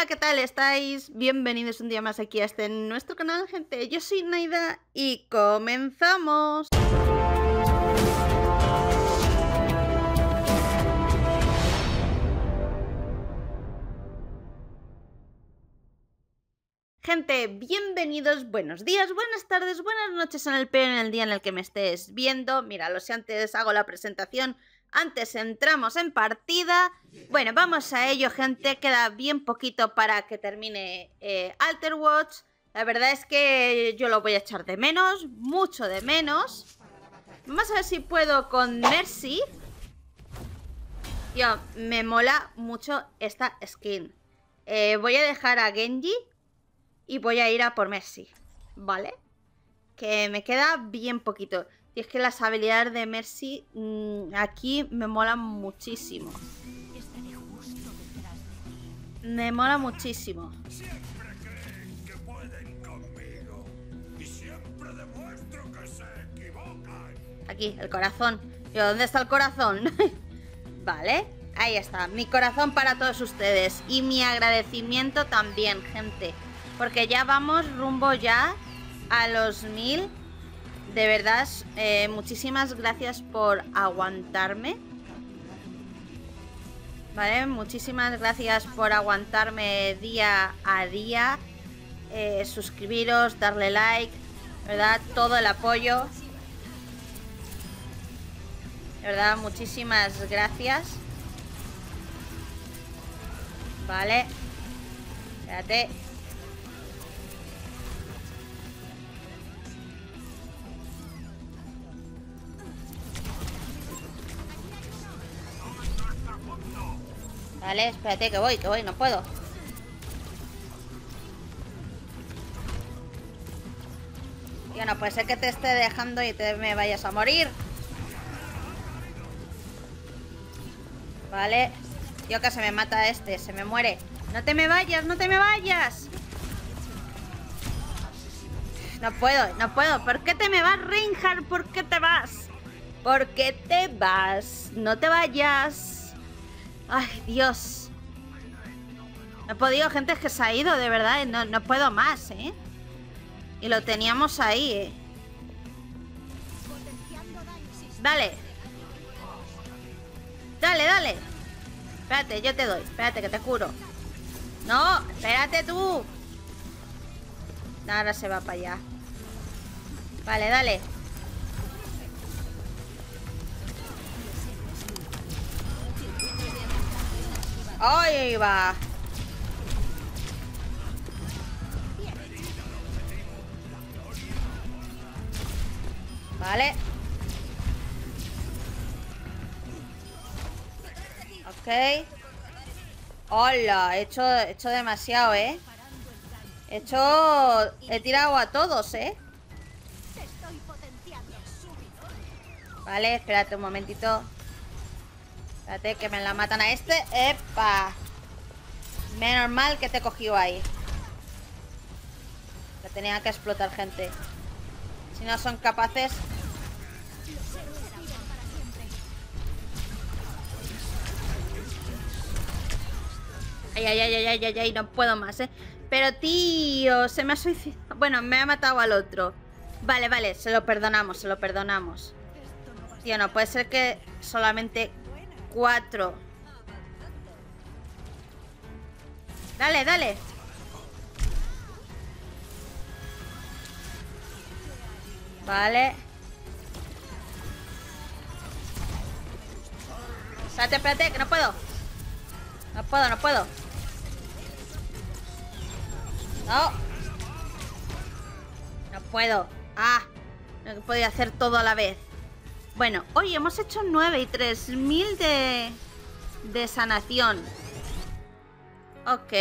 Hola, ¿qué tal estáis? Bienvenidos un día más aquí a este nuestro canal, gente. Yo soy Naida y comenzamos. Gente, bienvenidos, buenos días, buenas tardes, buenas noches en el en el día en el que me estés viendo. Mira, lo sé, antes hago la presentación, antes entramos en partida. Bueno, vamos a ello, gente. Queda bien poquito para que termine Alterwatch. La verdad es que yo lo voy a echar de menos, mucho de menos. Vamos a ver si puedo con Mercy. Tío, me mola mucho esta skin. Voy a dejar a Genji y voy a ir a por Mercy, ¿vale? Que me queda bien poquito. Y es que las habilidades de Mercy aquí me molan muchísimo. Me mola muchísimo. Aquí, el corazón. Yo, ¿dónde está el corazón? Vale, ahí está. Mi corazón para todos ustedes. Y mi agradecimiento también, gente. Porque ya vamos rumbo ya a los 1000. De verdad, muchísimas gracias por aguantarme. Vale, muchísimas gracias por aguantarme día a día. Suscribiros, darle like, ¿verdad? Todo el apoyo. De verdad, muchísimas gracias. Vale. Espérate. Vale, espérate, que voy, no puedo. Tío, no puede ser que te esté dejando y me vayas a morir. Vale. Tío, que se me mata este, se me muere. ¡No te me vayas, no te me vayas! No puedo, no puedo. ¿Por qué te me vas, Reinhardt? ¿Por qué te vas? ¿Por qué te vas? No te vayas. Ay, Dios. No he podido, gente, es que se ha ido, de verdad. No puedo más, ¿eh? Y lo teníamos ahí, ¿eh? Dale. Dale, dale. Espérate, yo te doy. Espérate, que te curo. No, espérate tú. Ahora se va para allá. Vale, dale. ¡Ahí va! Vale. Ok. ¡Hola! He hecho demasiado, ¿eh? He tirado a todos, ¿eh? Vale, espérate un momentito. Espérate, que me la matan a este. ¡Epa! Menos mal que te he cogido ahí. La tenía que explotar, gente. Si no son capaces. Ay, ay, ay, ay, ay, ay, no puedo más, ¿eh? Pero, tío, se me ha suicidado. Bueno, me ha matado al otro. Vale, vale, se lo perdonamos, se lo perdonamos. Tío, no puede ser que solamente 4. Dale, dale. Vale. Espérate, espérate, que no puedo. No puedo, no puedo. No. No puedo. Ah, no podía hacer todo a la vez. Bueno, hoy hemos hecho 9 y 3000 de sanación. Ok.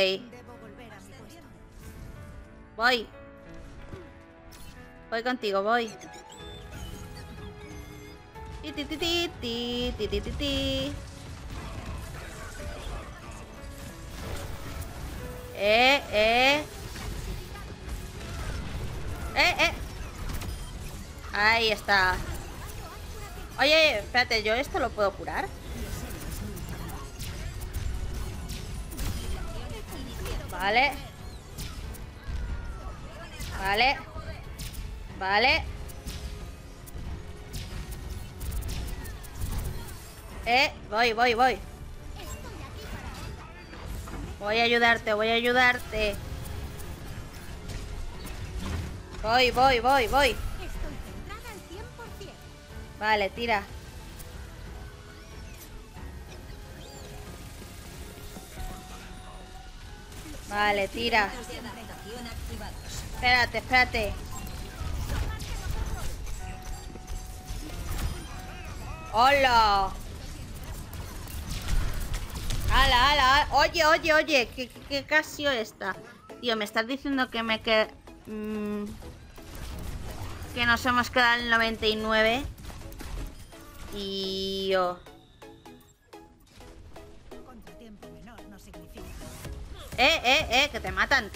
Voy. Voy contigo, voy. Ahí está. Oye, espérate, ¿yo esto lo puedo curar? Vale. Vale. Vale. Voy. Voy a ayudarte. Voy. Estoy centrada al 100%. Vale, tira. Vale, tira. Espérate. ¡Hola! ¡Hala! Oye, ¿qué casio esta? Tío, me estás diciendo que me queda... que nos hemos quedado en 99. Tío. Que te matan,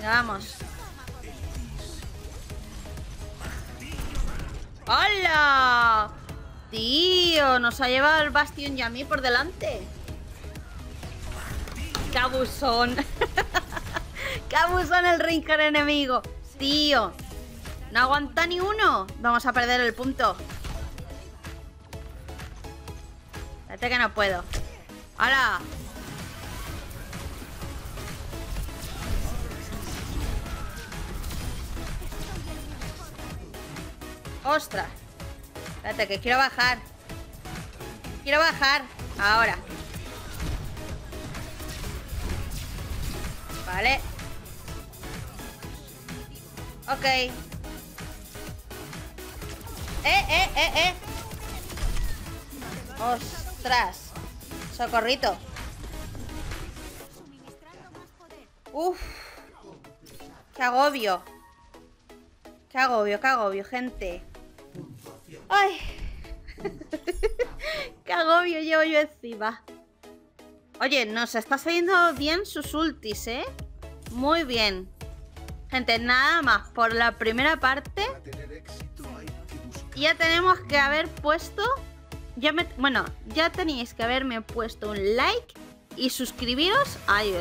Ya vamos. ¡Hola! Tío, nos ha llevado el Bastión y a mí por delante. ¡Qué abusón! ¡Qué abusón el Reinhardt enemigo! Tío, no aguanta ni uno. Vamos a perder el punto. Espérate que no puedo. ¡Hala! ¡Ostras! Espérate, que quiero bajar. Ahora. Vale. Ok. ¡Ostras! Socorrito. ¡Uf! ¡Qué agobio, gente! ¡Ay! ¡Qué agobio llevo yo encima! Oye, nos está saliendo bien sus ultis, ¿eh? Muy bien. Gente, nada más por la primera parte. Ya tenemos que haber puesto... ya teníais que haberme puesto un like y suscribiros... Ay,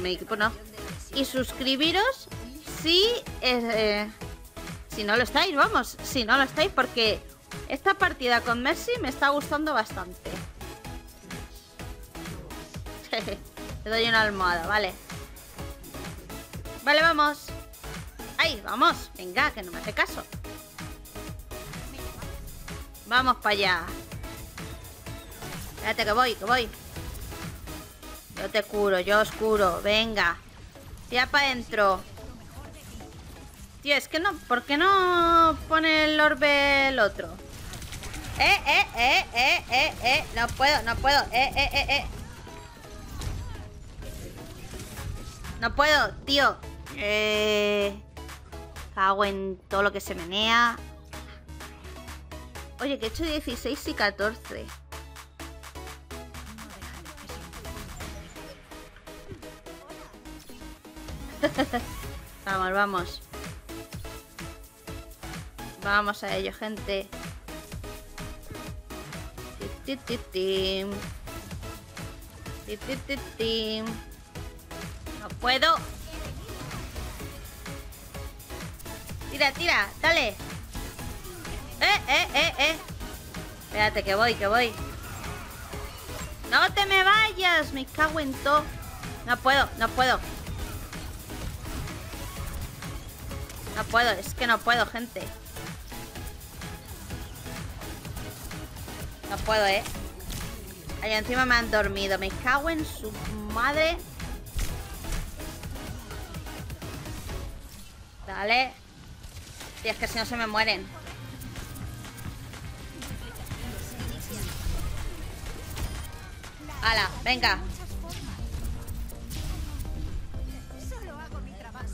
mi equipo no. Y suscribiros si... si no lo estáis, vamos. Si no lo estáis, porque esta partida con Mercy me está gustando bastante. Le doy una almohada, vale. Vale, vamos. Ahí, vamos. Venga, que no me hace caso. Vamos para allá. Espérate que voy. Yo te curo, yo os curo. Venga. Tira para adentro. Tío, es que no... ¿Por qué no pone el orbe el otro? No puedo. No puedo, tío. Cago en todo lo que se menea. Oye, que he hecho 16 y 14. Vamos. Vamos a ello, gente. No puedo. Tira, dale. Espérate, que voy. No te me vayas, me cago en todo. No puedo. Es que no puedo, gente. No puedo, ¿eh? Allá encima me han dormido. Me cago en su madre. Dale. Y es que si no se me mueren. ¡Hala! Venga.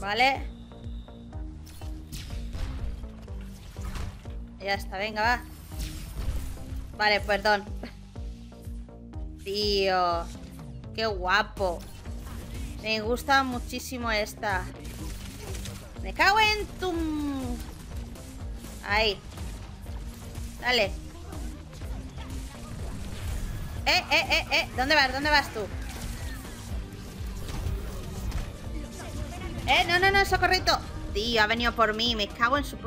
Vale. Ya está, venga, va. Vale, perdón. Tío, qué guapo. Me gusta muchísimo esta. Me cago en tu... Ahí. Dale. ¿Dónde vas tú? No, no, no, socorrito. Tío, ha venido por mí, me cago en su...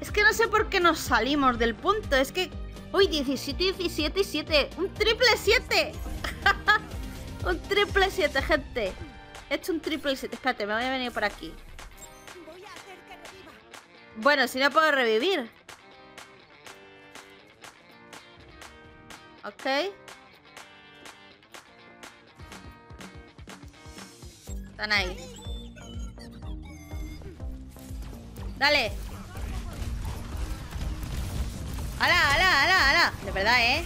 Es que no sé por qué nos salimos del punto. Es que... Uy, 17, 17 y 7. ¡Un triple 7! Un triple 7, gente. He hecho un triple 7. Espérate, me voy a venir por aquí. Bueno, si no puedo revivir. Ok. Están ahí. Dale. ¡Hala, hala, hala, hala! De verdad, ¿eh?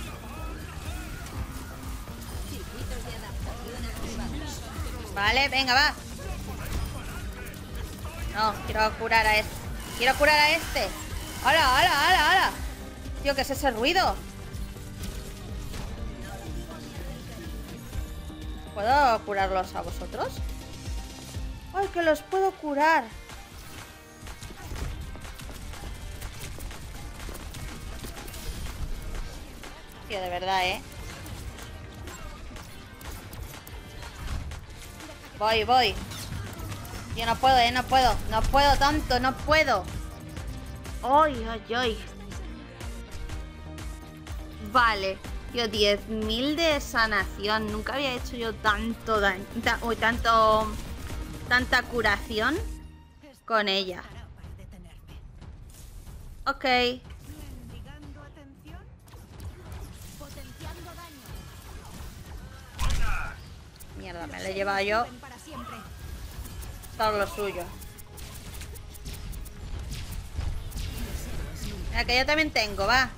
Vale, venga, va. No, quiero curar a este. Quiero curar a este. ¡Hala, hala, hala, hala! Tío, ¿qué es ese ruido? ¿Puedo curarlos a vosotros? ¡Ay, que los puedo curar! Tío, de verdad, ¿eh? Voy, voy. Yo no puedo, no puedo. No puedo tanto, no puedo. Ay, ay, ay. Vale. Tío, 10.000 de sanación. Nunca había hecho yo tanto daño. Uy, tanta curación con ella. Ok. Mierda, me lo he llevado yo. Todo lo suyo. La que yo también tengo, va.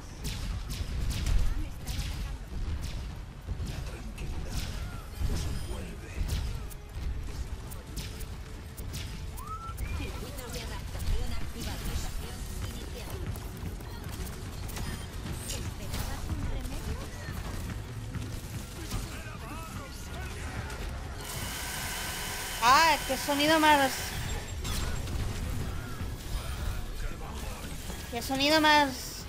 Qué sonido más... Qué sonido más...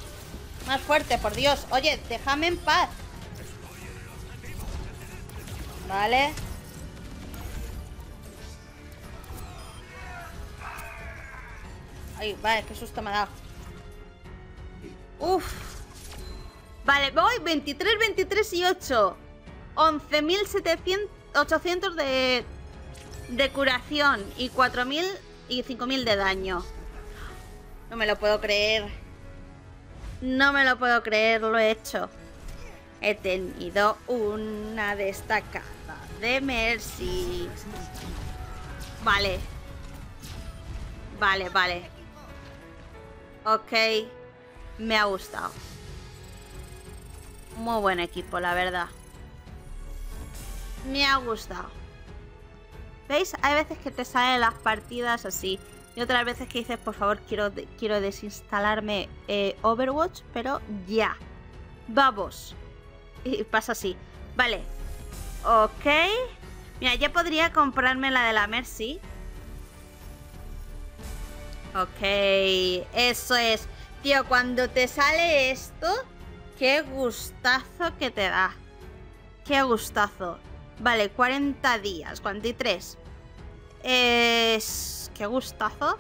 Más fuerte, por Dios. Oye, déjame en paz. Vale. Ay, vale, qué susto me ha dado. Uf. Vale, voy 23, 23 y 8. 11.800 de curación y 4.000 y 5.000 de daño. No me lo puedo creer. No me lo puedo creer, lo he hecho. He tenido una destacada de Mercy. Vale. Vale, vale. Ok. Me ha gustado. Muy buen equipo, la verdad. Me ha gustado. ¿Veis? Hay veces que te salen las partidas así. Y otras veces que dices, por favor, quiero desinstalarme Overwatch, pero ya. Vamos. Y pasa así. Vale. Ok. Mira, ya podría comprarme la de la Mercy. Ok. Eso es. Tío, cuando te sale esto, qué gustazo que te da. Qué gustazo. Vale, 40 días, 43. Qué gustazo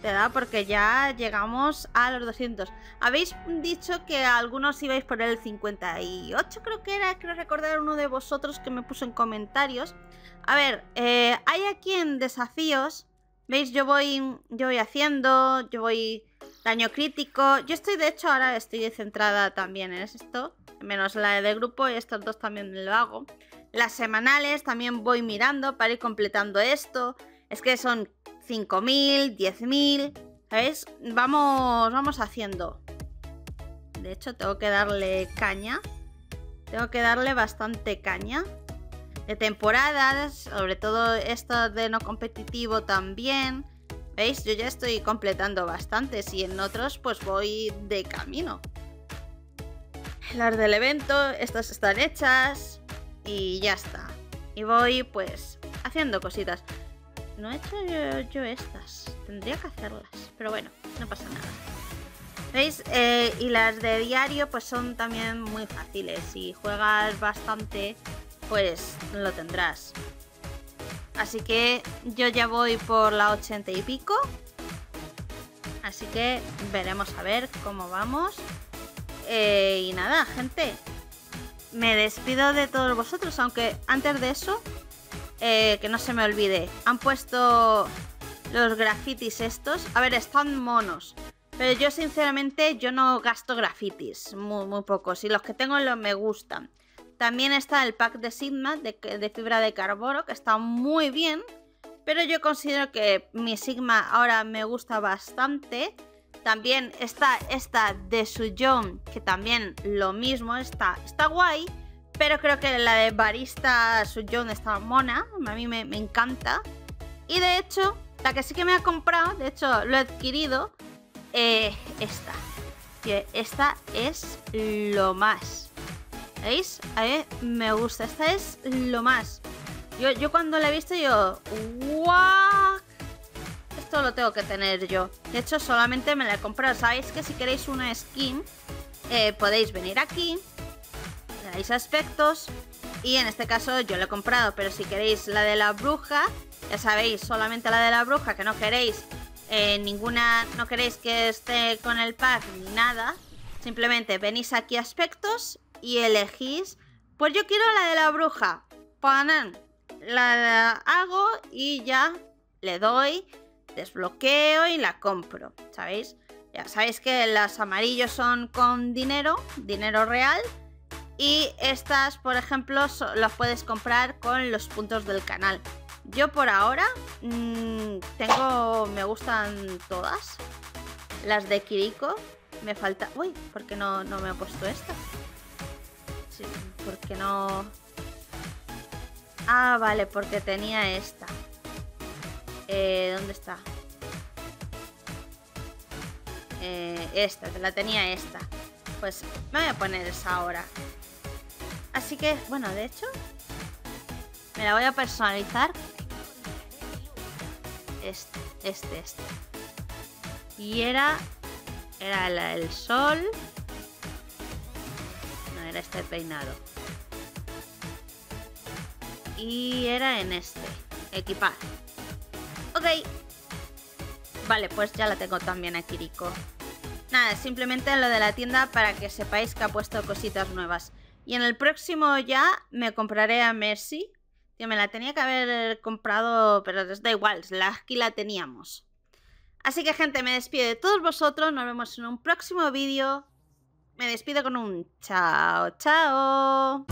te da, porque ya llegamos a los 200. Habéis dicho que algunos ibais por el 58, creo que era. Creo recordar uno de vosotros que me puso en comentarios. A ver, hay aquí en desafíos. ¿Veis? Yo voy haciendo, yo voy daño crítico. Yo estoy, de hecho, ahora estoy centrada también en esto. Menos la de grupo, y estos dos también lo hago. Las semanales también voy mirando para ir completando esto. Es que son 5.000, 10.000, ¿sabéis? Vamos haciendo. De hecho, tengo que darle caña. Tengo que darle bastante caña. De temporadas, sobre todo esto de no competitivo también. ¿Veis? Yo ya estoy completando bastantes y en otros pues voy de camino. Las del evento, estas están hechas. Y ya está. Y voy, pues, haciendo cositas. No he hecho yo estas. Tendría que hacerlas. Pero bueno, no pasa nada. ¿Veis? Y las de diario, pues son también muy fáciles. Si juegas bastante, pues lo tendrás. Así que yo ya voy por la 80 y pico. Así que veremos a ver cómo vamos. Y nada, gente. Me despido de todos vosotros, aunque antes de eso, que no se me olvide. Han puesto los grafitis estos. A ver, están monos. Pero yo sinceramente, yo no gasto grafitis. Muy pocos. Y los que tengo los me gustan. También está el pack de Sigma de fibra de carbono, que está muy bien. Pero yo considero que mi Sigma ahora me gusta bastante. También está esta de Suyon, que también lo mismo, está guay. Pero creo que la de Barista Suyon está mona, a mí me encanta. Y de hecho, la que sí que me ha comprado, de hecho lo he adquirido, esta. Que esta es lo más. ¿Veis? A mí me gusta, esta es lo más. Yo cuando la he visto yo... ¡Guau! Esto lo tengo que tener yo. De hecho, solamente me la he comprado. Sabéis que si queréis una skin, podéis venir aquí, le dais aspectos, y en este caso yo la he comprado. Pero si queréis la de la bruja, ya sabéis, solamente la de la bruja, que no queréis ninguna... No queréis que esté con el pack ni nada. Simplemente venís aquí a aspectos y elegís... Pues yo quiero la de la bruja. ¡Panan! La hago y ya le doy, desbloqueo y la compro, ¿sabéis? Ya sabéis que las amarillos son con dinero real, y estas, por ejemplo, las puedes comprar con los puntos del canal. Yo por ahora me gustan todas. Las de Kiriko, me falta... Uy, ¿por qué no me he puesto esta? Sí, ¿por qué no...? Ah, vale, porque tenía esta. ¿Dónde está? Esta, la tenía esta. Pues me voy a poner esa ahora. Así que, bueno, de hecho, me la voy a personalizar. Este. Y era el sol. No, era este peinado. Y era en este, equipar. Ok. Vale, pues ya la tengo también a Kiriko. Nada, simplemente lo de la tienda para que sepáis que ha puesto cositas nuevas. Y en el próximo ya me compraré a Mercy. Que me la tenía que haber comprado, pero da igual, aquí la teníamos. Así que, gente, me despido de todos vosotros. Nos vemos en un próximo vídeo. Me despido con un chao, chao.